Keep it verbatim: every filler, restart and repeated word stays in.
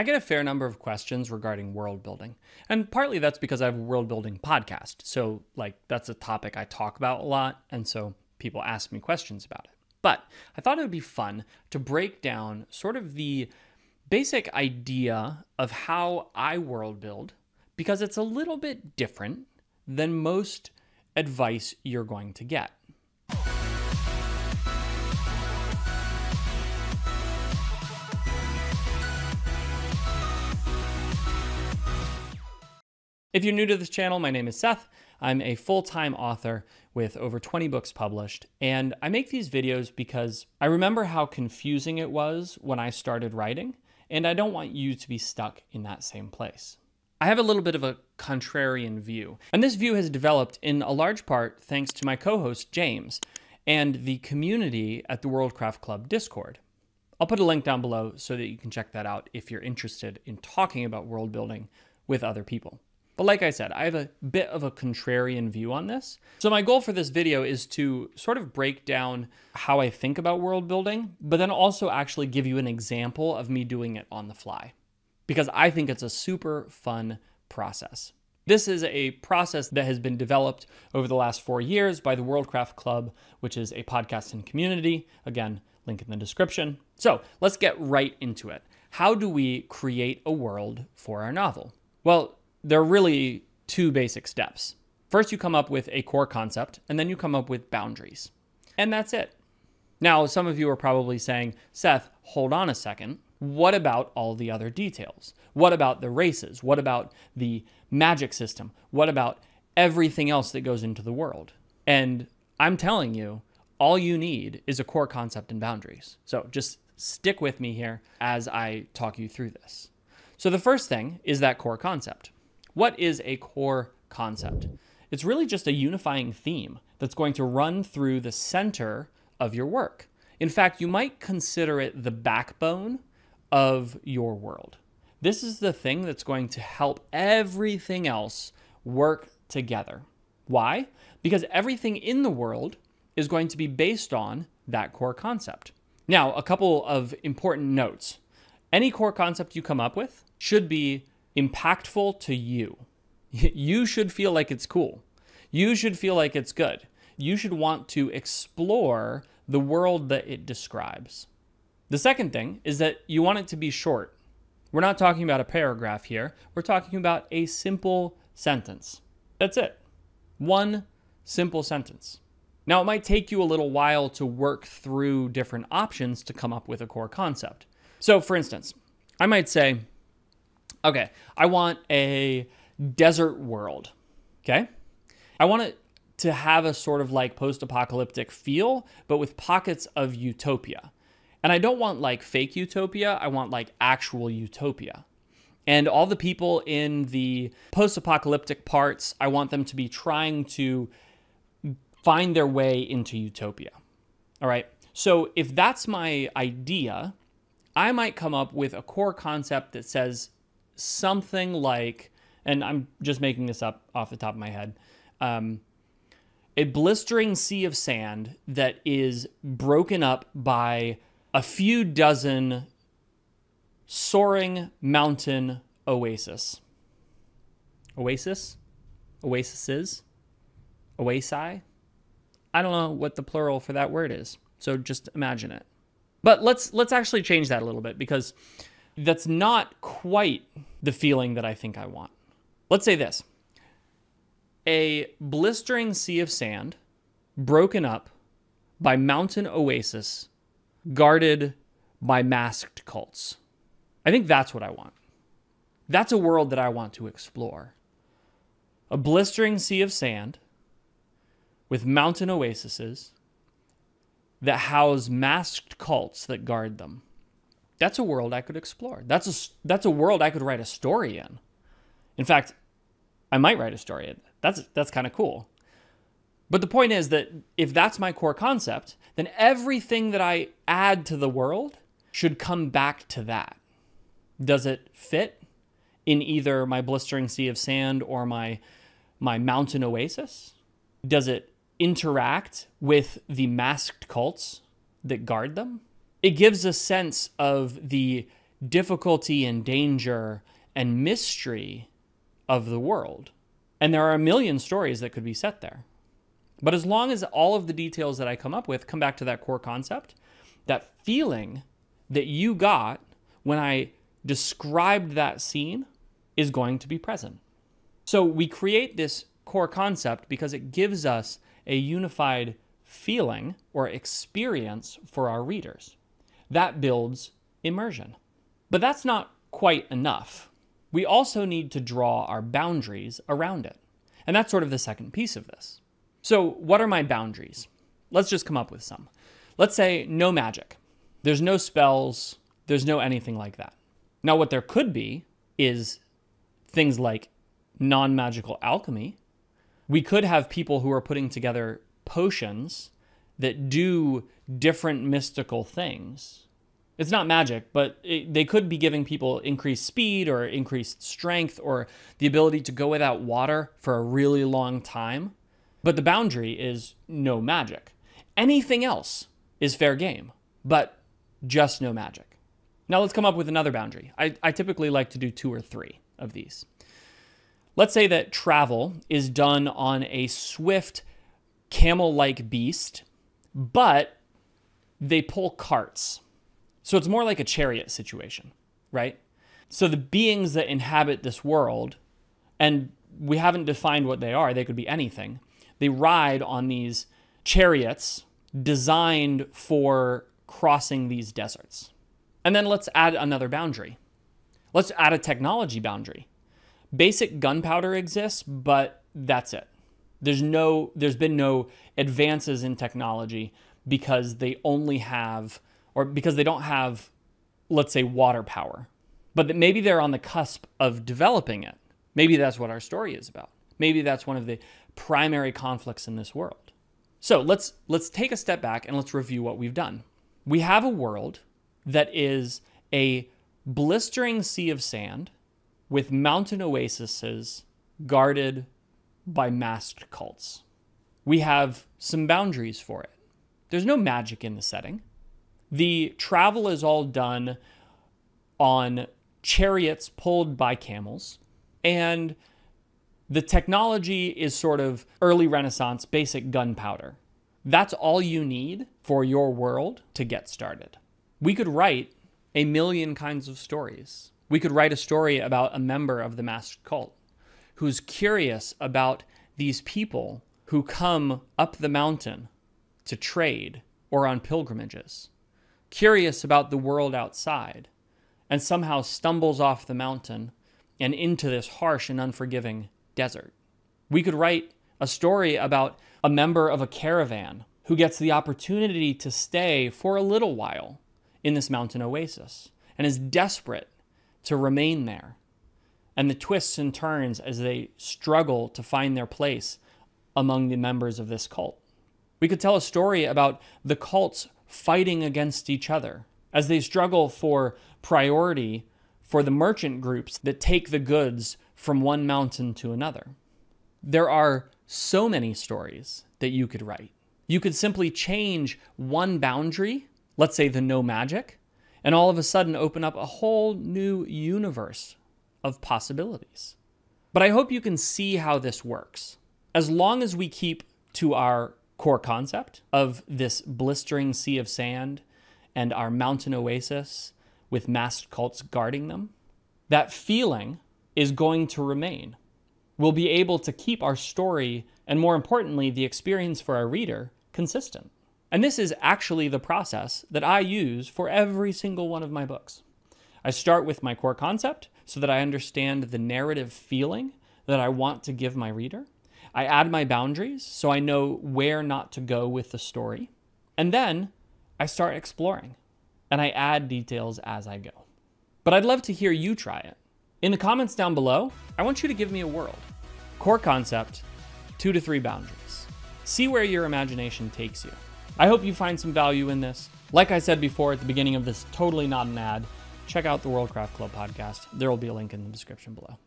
I get a fair number of questions regarding world building, and partly that's because I have a world building podcast. So like that's a topic I talk about a lot, and so people ask me questions about it. But I thought it would be fun to break down sort of the basic idea of how I world build, because it's a little bit different than most advice you're going to get. If you're new to this channel, my name is Seth. I'm a full-time author with over twenty books published, and I make these videos because I remember how confusing it was when I started writing, and I don't want you to be stuck in that same place. I have a little bit of a contrarian view, and this view has developed in a large part thanks to my co-host James and the community at the Worldcraft Club Discord. I'll put a link down below so that you can check that out if you're interested in talking about world building with other people. But like I said, I have a bit of a contrarian view on this. So my goal for this video is to sort of break down how I think about world building, but then also actually give you an example of me doing it on the fly, because I think it's a super fun process. This is a process that has been developed over the last four years by the Worldcraft Club, which is a podcast and community. Again, link in the description. So let's get right into it. How do we create a world for our novel? Well, there are really two basic steps. First, you come up with a core concept, and then you come up with boundaries. And that's it. Now, some of you are probably saying, Seth, hold on a second. What about all the other details? What about the races? What about the magic system? What about everything else that goes into the world? And I'm telling you, all you need is a core concept and boundaries. So just stick with me here as I talk you through this. So the first thing is that core concept. What is a core concept? It's really just a unifying theme that's going to run through the center of your work. In fact, you might consider it the backbone of your world. This is the thing that's going to help everything else work together. Why? Because everything in the world is going to be based on that core concept. Now, a couple of important notes. Any core concept you come up with should be impactful to you. You should feel like it's cool. You should feel like it's good. You should want to explore the world that it describes. The second thing is that you want it to be short. We're not talking about a paragraph here. We're talking about a simple sentence. That's it. One simple sentence. Now, it might take you a little while to work through different options to come up with a core concept. So, for instance, I might say, okay, I want a desert world, okay? I want it to have a sort of like post-apocalyptic feel, but with pockets of utopia. And I don't want like fake utopia, I want like actual utopia. And all the people in the post-apocalyptic parts, I want them to be trying to find their way into utopia, all right? So if that's my idea, I might come up with a core concept that says, something like, and I'm just making this up off the top of my head, um, a blistering sea of sand that is broken up by a few dozen soaring mountain oasis. Oasis? Oasises? Oasi? I don't know what the plural for that word is, so just imagine it. But let's let's actually change that a little bit, because that's not quite the feeling that I think I want. Let's say this. A blistering sea of sand broken up by mountain oasis guarded by masked cults. I think that's what I want. That's a world that I want to explore. A blistering sea of sand with mountain oases that house masked cults that guard them. That's a world I could explore. That's a, that's a world I could write a story in. In fact, I might write a story in. That's, that's kind of cool. But the point is that if that's my core concept, then everything that I add to the world should come back to that. Does it fit in either my blistering sea of sand or my, my mountain oasis? Does it interact with the masked cults that guard them? It gives a sense of the difficulty and danger and mystery of the world. And there are a million stories that could be set there. But as long as all of the details that I come up with come back to that core concept, that feeling that you got when I described that scene is going to be present. So we create this core concept because it gives us a unified feeling or experience for our readers. That builds immersion. But that's not quite enough. We also need to draw our boundaries around it. And that's sort of the second piece of this. So what are my boundaries? Let's just come up with some. Let's say no magic. There's no spells. There's no anything like that. Now what there could be is things like non-magical alchemy. We could have people who are putting together potions that do different mystical things. It's not magic, but it, they could be giving people increased speed or increased strength or the ability to go without water for a really long time. But the boundary is no magic. Anything else is fair game, but just no magic. Now let's come up with another boundary. I, I typically like to do two or three of these. Let's say that travel is done on a swift camel-like beast, but they pull carts. So it's more like a chariot situation, right? So the beings that inhabit this world, and we haven't defined what they are, they could be anything, they ride on these chariots designed for crossing these deserts. And then let's add another boundary. Let's add a technology boundary. Basic gunpowder exists, but that's it. There's no, there's been no advances in technology because they only have, or because they don't have, let's say, water power. But maybe they're on the cusp of developing it. Maybe that's what our story is about. Maybe that's one of the primary conflicts in this world. So let's, let's take a step back and let's review what we've done. We have a world that is a blistering sea of sand with mountain oases guarded by masked cults. We have some boundaries for it. There's no magic in the setting. The travel is all done on chariots pulled by camels, and the technology is sort of early Renaissance, basic gunpowder. That's all you need for your world to get started. We could write a million kinds of stories. We could write a story about a member of the masked cult who's curious about these people who come up the mountain to trade or on pilgrimages, curious about the world outside, and somehow stumbles off the mountain and into this harsh and unforgiving desert. We could write a story about a member of a caravan who gets the opportunity to stay for a little while in this mountain oasis and is desperate to remain there, and the twists and turns as they struggle to find their place among the members of this cult. We could tell a story about the cults fighting against each other as they struggle for priority for the merchant groups that take the goods from one mountain to another. There are so many stories that you could write. You could simply change one boundary, let's say the no magic, and all of a sudden open up a whole new universe of possibilities. But I hope you can see how this works. As long as we keep to our core concept of this blistering sea of sand and our mountain oasis with masked cults guarding them, that feeling is going to remain. We'll be able to keep our story, and more importantly, the experience for our reader, consistent. And this is actually the process that I use for every single one of my books. I start with my core concept so that I understand the narrative feeling that I want to give my reader. I add my boundaries so I know where not to go with the story. And then I start exploring, and I add details as I go. But I'd love to hear you try it. In the comments down below, I want you to give me a world. Core concept, two to three boundaries. See where your imagination takes you. I hope you find some value in this. Like I said before at the beginning of this, totally not an ad, check out the Worldcraft Club podcast. There will be a link in the description below.